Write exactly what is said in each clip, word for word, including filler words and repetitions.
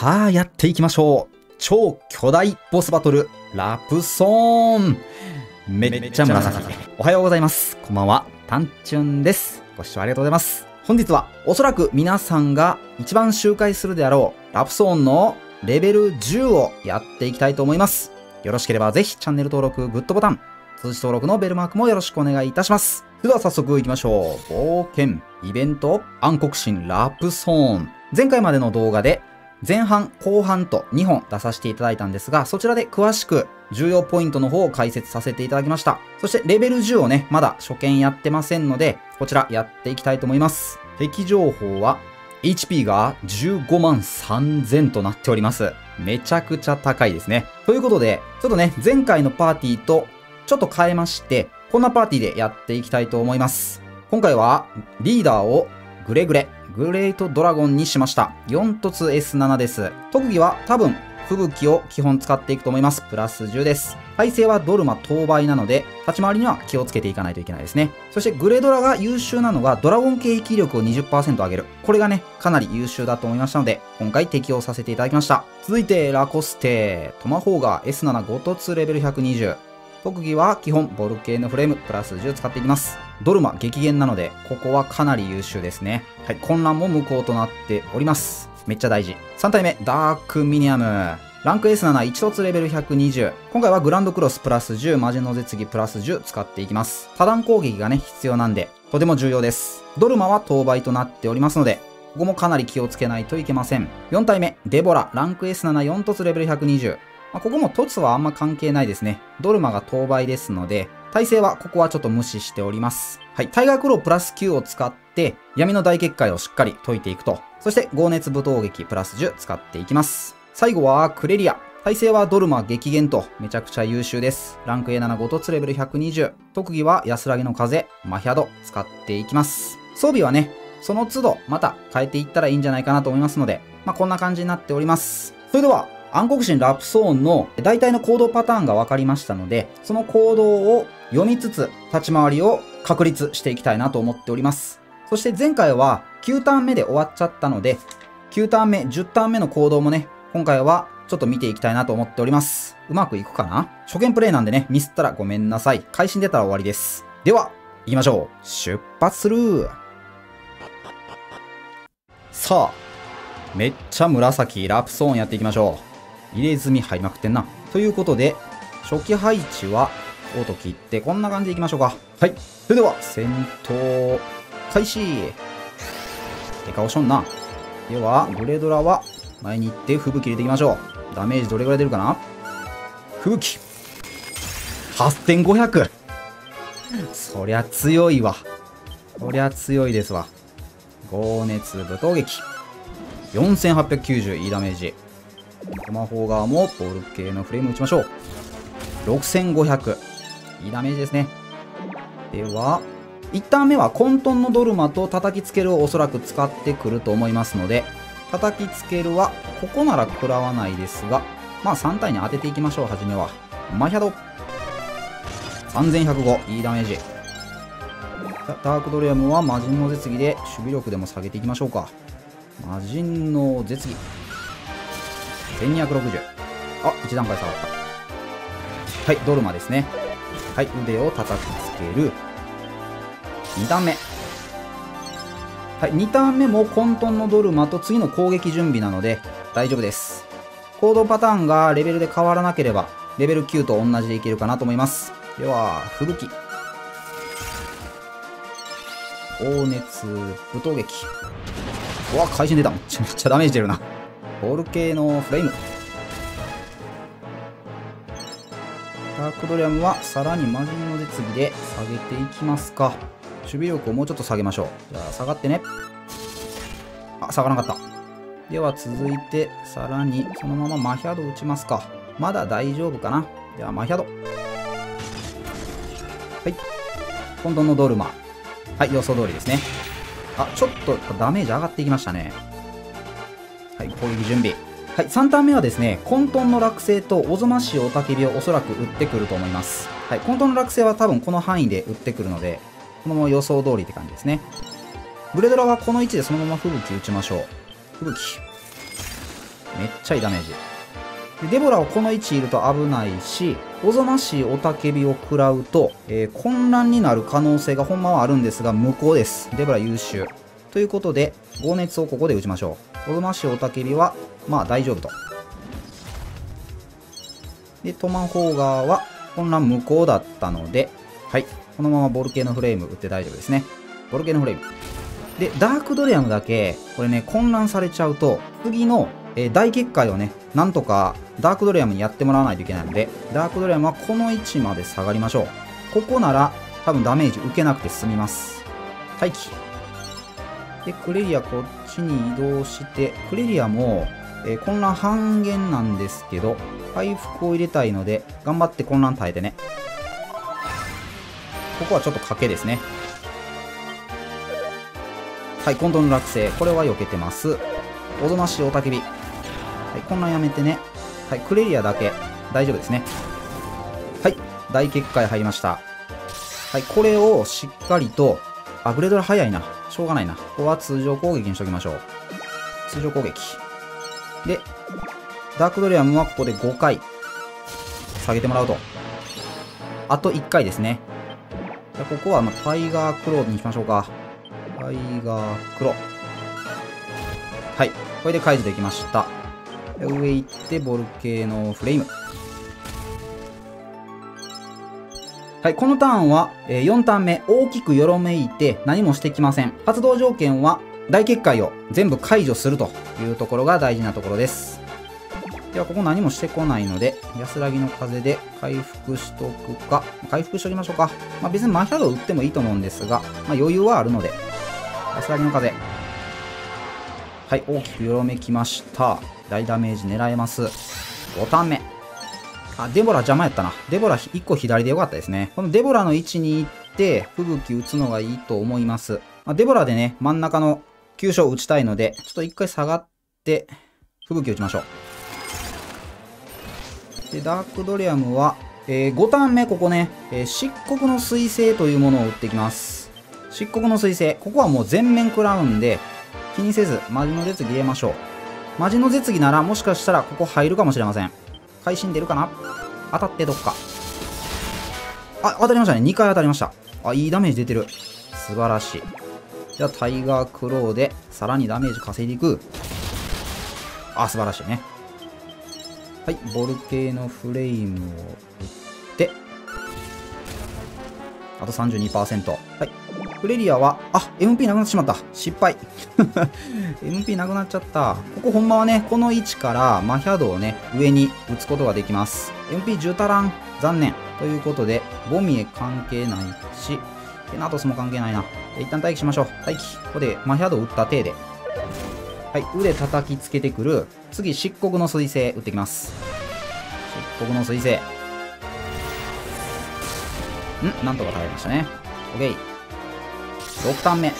さあやっていきましょう。超巨大ボスバトル、ラプソーン。めっちゃ紫。おはようございます。こんばんは。たんちゅんです。ご視聴ありがとうございます。本日はおそらく皆さんが一番周回するであろうラプソーンのレベルじゅうをやっていきたいと思います。よろしければぜひチャンネル登録、グッドボタン、通知登録のベルマークもよろしくお願いいたします。では早速行きましょう。冒険、イベント、暗黒神ラプソーン。前回までの動画で前半、後半とにほん出させていただいたんですが、そちらで詳しく重要ポイントの方を解説させていただきました。そしてレベルじゅうをね、まだ初見やってませんので、こちらやっていきたいと思います。敵情報は エイチピー がじゅうごまんさんぜんとなっております。めちゃくちゃ高いですね。ということで、ちょっとね、前回のパーティーとちょっと変えまして、こんなパーティーでやっていきたいと思います。今回はリーダーをグレグレ、グレートドラゴンにしました。よんとつ エスなな です。特技は多分、吹雪を基本使っていくと思います。プラスじゅうです。耐性はドルマ等倍なので、立ち回りには気をつけていかないといけないですね。そしてグレドラが優秀なのが、ドラゴン系域力を にじゅっパーセント 上げる。これがね、かなり優秀だと思いましたので、今回適用させていただきました。続いて、ラコステ。トマホーガー エスななごとつレベルひゃくにじゅう。特技は基本、ボルケーノフレームプラスじゅう使っていきます。ドルマ激減なので、ここはかなり優秀ですね。はい、混乱も無効となっております。めっちゃ大事。さんたいめ、ダークミニアム。ランク エスなな、いちとつレベルひゃくにじゅう。今回はグランドクロスプラスじゅう、魔人の絶技プラスじゅう使っていきます。多段攻撃がね、必要なんで、とても重要です。ドルマは等倍となっておりますので、ここもかなり気をつけないといけません。よんたいめ、デボラ。ランク エスなな、よんとつレベルひゃくにじゅう。まあ、ここも凸はあんま関係ないですね。ドルマが等倍ですので、耐性はここはちょっと無視しております。はい。タイガークロープラスきゅうを使って、闇の大結界をしっかり解いていくと。そして、強熱舞踏劇プラスじゅう使っていきます。最後は、クレリア。耐性はドルマ激減と、めちゃくちゃ優秀です。ランク エーななごとつレベルひゃくにじゅう。特技は、安らぎの風、マヒャド、使っていきます。装備はね、その都度、また変えていったらいいんじゃないかなと思いますので、まあ、こんな感じになっております。それでは、暗黒神ラプソーンの大体の行動パターンが分かりましたので、その行動を読みつつ、立ち回りを確立していきたいなと思っております。そして前回はきゅうターンめで終わっちゃったので、きゅうターンめ、じゅっターンめの行動もね、今回はちょっと見ていきたいなと思っております。うまくいくかな？初見プレイなんでね、ミスったらごめんなさい。会心出たら終わりです。では、行きましょう。出発する。さあ、めっちゃ紫、ラプソーンやっていきましょう。入れ墨入りまくってんな。ということで、初期配置は、オート切って、こんな感じでいきましょうか。はい。それでは、戦闘、開始。え、顔しょんな。では、グレドラは、前に行って、吹雪入れていきましょう。ダメージどれぐらい出るかな？吹雪。はっせんごひゃく。そりゃ強いわ。そりゃ強いですわ。強熱舞踏撃。よんせんはっぴゃくきゅうじゅう、いいダメージ。トマホーガーもボルケーノフレーム打ちましょう。ろくせんごひゃく、いいダメージですね。では、いちターンめは混沌のドルマと叩きつけるをおそらく使ってくると思いますので、叩きつけるはここなら食らわないですが、まあさん体に当てていきましょう。初めはマヒャドさんぜんひゃくご、いいダメージ。ダークドレームは魔人の絶技で守備力でも下げていきましょうか。魔人の絶技せんにひゃくろくじゅう。あ、一段階下がった。はい、ドルマですね。はい、腕を叩きつける。にターン目。はい、にターン目も混沌のドルマと次の攻撃準備なので大丈夫です。行動パターンがレベルで変わらなければ、レベルきゅうと同じでいけるかなと思います。では、吹雪。黄熱舞踏撃。うわ、会心出た。めっちゃめっちゃダメージ出るな。ボルケーノフレーム。ダークドレアムはさらに魔人の絶技で下げていきますか。守備力をもうちょっと下げましょう。じゃあ下がってね。あ、下がらなかった。では続いて、さらにそのままマヒャド打ちますか。まだ大丈夫かな。ではマヒャド。はい。混沌のドルマ。はい、予想通りですね。あ、ちょっとダメージ上がっていきましたね。はい、攻撃準備。はい、さんターン目はですね、混沌の落星とおぞましいおたけびをおそらく打ってくると思います。はい、混沌の落星は多分この範囲で打ってくるので、このまま予想通りって感じですね。グレドラはこの位置でそのまま吹雪打ちましょう。吹雪。めっちゃいいダメージ。デボラをこの位置いると危ないし、おぞましい雄たけびを食らうと、えー、混乱になる可能性がほんまはあるんですが、無効です。デボラ優秀。ということで、強熱をここで打ちましょう。おぞましい雄たけびは、まあ大丈夫と。で、トマホーガーは混乱無効だったので、はい。このままボルケーノフレーム打って大丈夫ですね。ボルケーノフレーム。で、ダークドレアムだけ、これね、混乱されちゃうと、次の、えー、大結界をね、なんとかダークドレアムにやってもらわないといけないので、ダークドレアムはこの位置まで下がりましょう。ここなら多分ダメージ受けなくて済みます。待機でクレリアこっちに移動して、クレリアも、えー、混乱半減なんですけど回復を入れたいので頑張って混乱耐えてね。ここはちょっと賭けですね。はい、混沌の落成、これは避けてます。おぞましい雄たけび、はい、混乱やめてね。はい、クレリアだけ大丈夫ですね。はい、大結界入りました。はい、これをしっかりと、あ、グレドラ早いな、しょうがないな。ここは通常攻撃にしときましょう。通常攻撃でダークドレアムはここでごかい下げてもらうと、あといっかいですね。じゃあここはまあタイガークローにしましょうか。タイガークロー、はい、これで解除できました。上行ってボルケーノフレーム。はい、このターンは、えー、よんターン目大きくよろめいて何もしてきません。発動条件は大結界を全部解除するというところが大事なところです。ではここ何もしてこないので安らぎの風で回復しとくか、回復しときましょうか。まあ、別にマヒャドを打ってもいいと思うんですが、まあ、余裕はあるので安らぎの風。はい、大きくよろめきました。大ダメージ狙えます。ごターン目。あ、デボラ邪魔やったな。デボラいっこ左でよかったですね。このデボラの位置に行って、吹雪打つのがいいと思います。まあ、デボラでね、真ん中の急所を打ちたいので、ちょっといっかい下がって、吹雪打ちましょう。で、ダークドレアムは、えー、ごターン目、ここね、えー、漆黒の彗星というものを打ってきます。漆黒の彗星。ここはもう全面食らうんで、気にせずマジの絶技入れましょう。マジの絶技ならもしかしたらここ入るかもしれません。会心出るかな。当たってどっか、あ、当たりましたね。にかい当たりました。あ、いいダメージ出てる。素晴らしい。じゃあタイガークローでさらにダメージ稼いでいく。あ、素晴らしいね。はい、ボルケーノフレームを打ってあと さんじゅうにパーセント。 はい、クレリアは、あ、エムピー なくなってしまった。失敗。エムピー なくなっちゃった。ここほんまはね、この位置からマヒャドをね、上に打つことができます。エムピーじゅう 足らん。残念。ということで、ボミエ関係ないし、ナトスも関係ないな。一旦待機しましょう。待機。ここでマヒャドを打った手で。はい、腕叩きつけてくる。次、漆黒の彗星打ってきます。漆黒の彗星。ん、なんとか耐えましたね。オッケー。ろくターン目。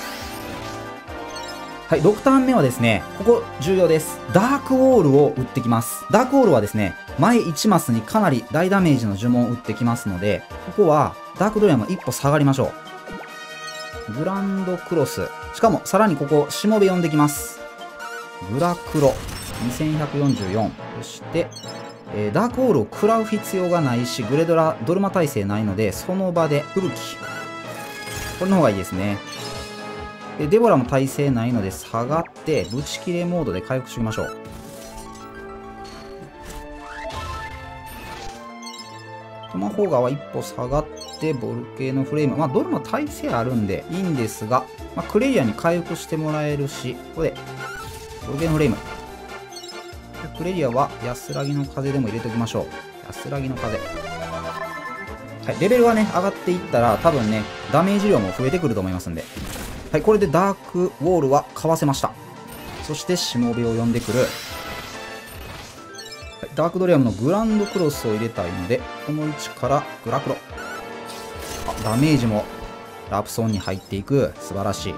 はい、ろくターン目はですね、ここ重要です。ダークウォールを打ってきます。ダークウォールはですね、前いちマスにかなり大ダメージの呪文を打ってきますので、ここはダークドレアム一歩下がりましょう。グランドクロス。しかも、さらにここ、しもべ呼んできます。グラクロ。にせんひゃくよんじゅうよん。そして、えー、ダークウォールを食らう必要がないし、グレドラ、ドルマ耐性ないので、その場で、吹雪。これの方がいいですね。でデボラも耐性ないので下がってブチ切れモードで回復しておきましょう。トマホーガーは一歩下がってボルケーノフレーム、まあどれも耐性あるんでいいんですが、まあ、クレリアに回復してもらえるし、ここでボルケーノフレーム。クレリアは安らぎの風でも入れておきましょう。安らぎの風。はい、レベルがね上がっていったら多分ねダメージ量も増えてくると思いますんで。はい、これでダークウォールはかわせました。そしてしもべを呼んでくる、はい、ダークドレアムのグランドクロスを入れたいのでこの位置からグラクロ。あ、ダメージもラプソンに入っていく。素晴らしい。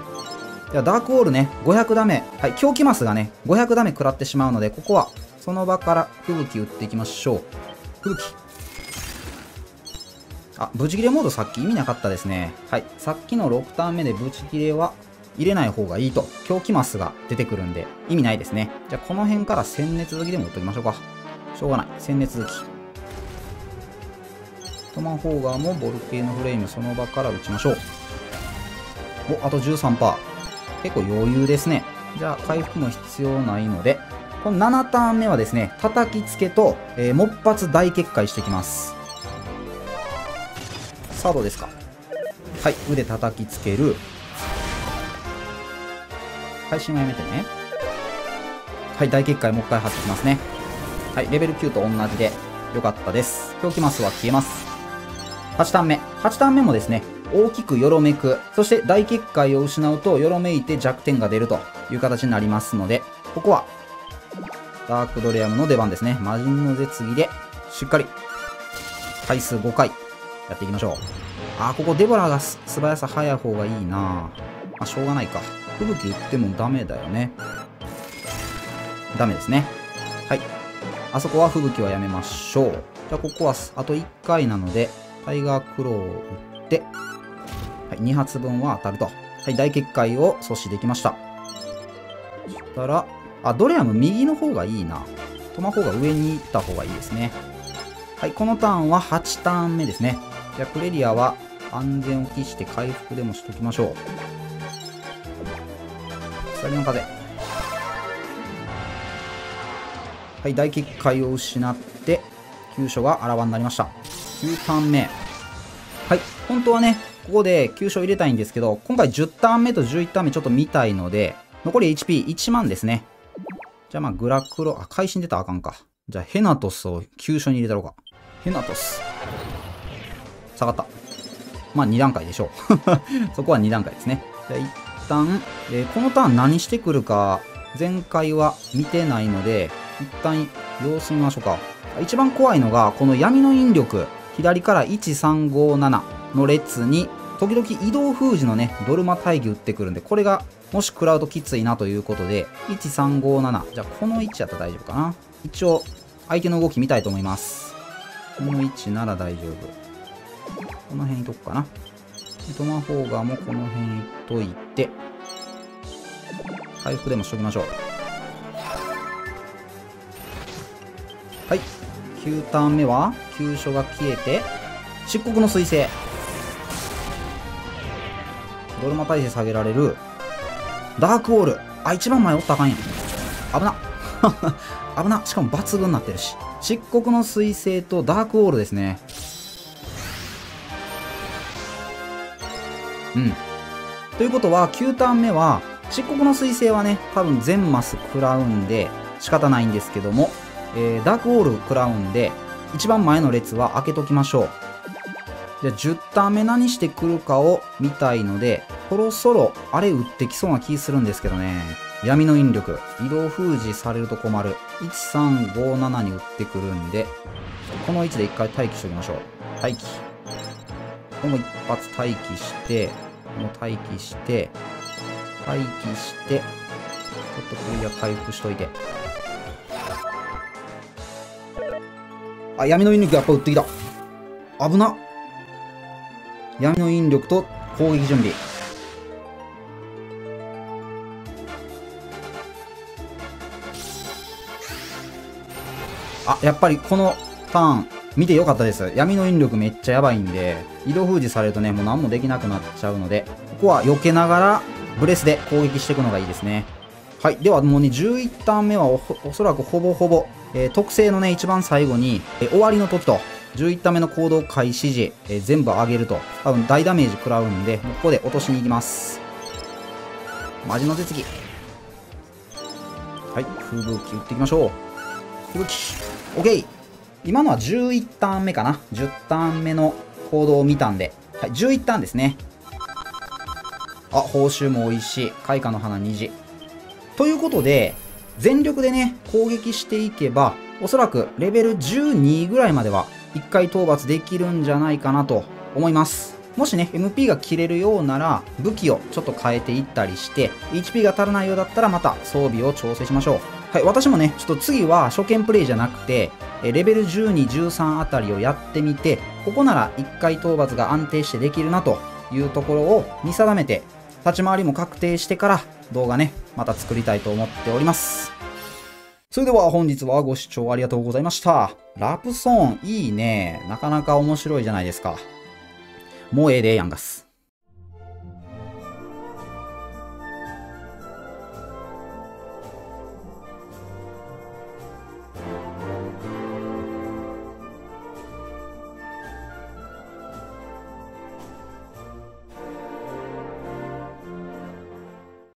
ではダークウォールねごひゃくダメ、はい、狂気マスがねごひゃくダメ食らってしまうので、ここはその場から吹雪打っていきましょう。吹雪、あ、ブチ切れモードさっき意味なかったですね。はい。さっきのろくターン目でブチ切れは入れない方がいいと、狂気マスが出てくるんで意味ないですね。じゃあこの辺から鮮烈続きでも打っときましょうか。しょうがない、鮮烈続き。トマホーガーもボルケーノフレームその場から打ちましょう。お、あと じゅうさんパーセント。 結構余裕ですね。じゃあ回復も必要ないので、このななターンめはですね、叩きつけと、えー、もっぱつ大決壊してきます。さあどうですか。はい、腕叩きつける。配信はやめてね。はい、大決壊もう一回発揮しますね。はい、レベルきゅうと同じでよかったです。狂気マスは消えます。はちターン目、はちターン目もですね、大きくよろめく、そして大結界を失うとよろめいて弱点が出るという形になりますので、ここはダークドレアムの出番ですね。魔人の絶技でしっかり回数ごかいやっていきましょう。あー、ここデボラが素早さ早い方がいいな。まあ、しょうがないか。吹雪打ってもダメだよね。ダメですね。はい、あそこは吹雪はやめましょう。じゃあここはあといっかいなのでタイガークローを打って、はい、にはつぶんは当たると。はい、大結界を阻止できました。そしたら、あ、ドレアム右の方がいいな。トマホーが上に行った方がいいですね。はい、このターンははちターンめですね。じゃあ、クレリアは安全を期して回復でもしときましょう。鎖の風。はい、大結界を失って、急所があらわになりました。きゅうターン目。はい、本当はね、ここで急所入れたいんですけど、今回じゅうターン目とじゅういちターン目ちょっと見たいので、残り エイチピーいちまんですね。じゃあまあグラクロ、あ、会心出たらあかんか。じゃあヘナトスを急所に入れたろうか。ヘナトス。下がった。まあに段階でしょう。そこはに段階ですね。じゃあ一旦、えー、このターン何してくるか、前回は見てないので、一旦様子見ましょうか。一番怖いのが、この闇の引力、左からいちさんごななの列に、時々移動封じのね、ドルマ大義打ってくるんで、これが、もし食らうときついなということで、いちさんごなな。じゃあ、このいちやったら大丈夫かな。一応、相手の動き見たいと思います。このいちなら大丈夫。この辺いとくかな。トマホーガーもこの辺いといて、回復でもしときましょう。はい。きゅうターン目は、急所が消えて、漆黒の彗星。ドルマ耐性下げられる。ダークウォール。あ、一番前おったらあかんやん。危な。危な。しかも抜群になってるし。漆黒の彗星とダークウォールですね。うん。ということは、きゅうターン目は、漆黒の彗星はね、多分全マス食らうんで仕方ないんですけども、えー、ダークウォール食らうんで、一番前の列は開けときましょう。じゃあじゅうターン目何してくるかを見たいので、そろそろあれ打ってきそうな気するんですけどね。闇の引力。移動封じされると困る。いちさんごななに打ってくるんで、この位置で一回待機しておきましょう。待機。この一発待機して、この待機して、待機して、ちょっとクリア回復しといて。あ、闇の引力やっぱ打ってきた。危なっ。闇の引力と攻撃準備。あ、やっぱりこのターン見てよかったです。闇の引力めっちゃやばいんで、移動封じされるとね、もう何もできなくなっちゃうので、ここは避けながらブレスで攻撃していくのがいいですね。はい。では、もうね、じゅういちターン目は お, おそらくほぼほぼ、えー、特性のね、一番最後に、えー、終わりの時と、じゅういちターン目の行動開始時、えー、全部上げると、多分大ダメージ食らうんで、ここで落としに行きます。マジの手つき。はい。風吹き打っていきましょう。風吹き。OK! 今のはじゅういちターン目かな。じゅうターン目の行動を見たんで。はい。じゅういちターンですね。あ、報酬も美味しい。開花の花にじ。ということで、全力でね、攻撃していけば、おそらくレベルじゅうにぐらいまではいっかい討伐できるんじゃないかなと思います。もしね、エムピー が切れるようなら、武器をちょっと変えていったりして、エイチピー が足らないようだったらまた装備を調整しましょう。はい、私もね、ちょっと次は初見プレイじゃなくて、レベルじゅうに、じゅうさんあたりをやってみて、ここならいっかい討伐が安定してできるなというところを見定めて、立ち回りも確定してから動画ね、また作りたいと思っております。それでは本日はご視聴ありがとうございました。ラプソンいいね。なかなか面白いじゃないですか。もうええでやんがす。